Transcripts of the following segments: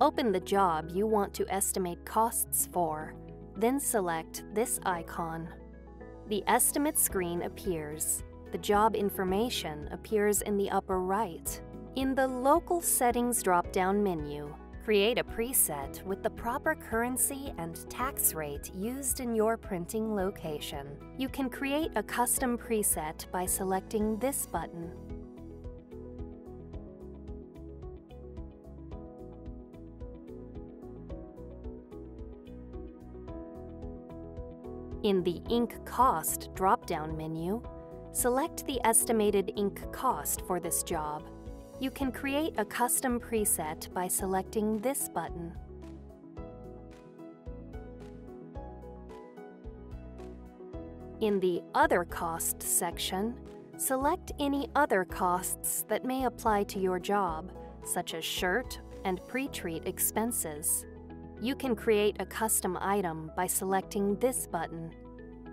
Open the job you want to estimate costs for, then select this icon. The estimate screen appears. The job information appears in the upper right. In the Local Settings drop-down menu, create a preset with the proper currency and tax rate used in your printing location. You can create a custom preset by selecting this button. In the Ink Cost drop-down menu, select the estimated ink cost for this job. You can create a custom preset by selecting this button. In the Other Cost section, select any other costs that may apply to your job, such as shirt and pre-treat expenses. You can create a custom item by selecting this button.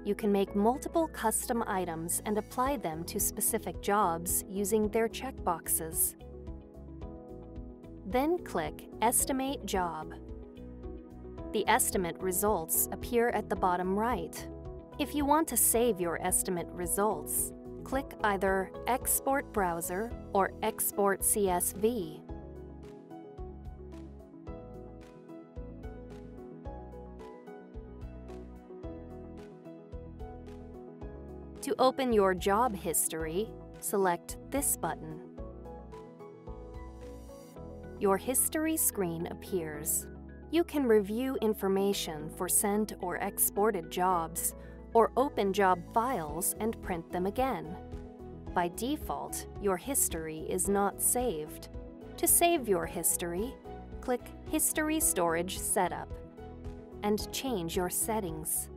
You can make multiple custom items and apply them to specific jobs using their checkboxes. Then click Estimate Job. The estimate results appear at the bottom right. If you want to save your estimate results, click either Export Browser or Export CSV. To open your job history, select this button. Your history screen appears. You can review information for sent or exported jobs, or open job files and print them again. By default, your history is not saved. To save your history, click History Storage Setup and change your settings.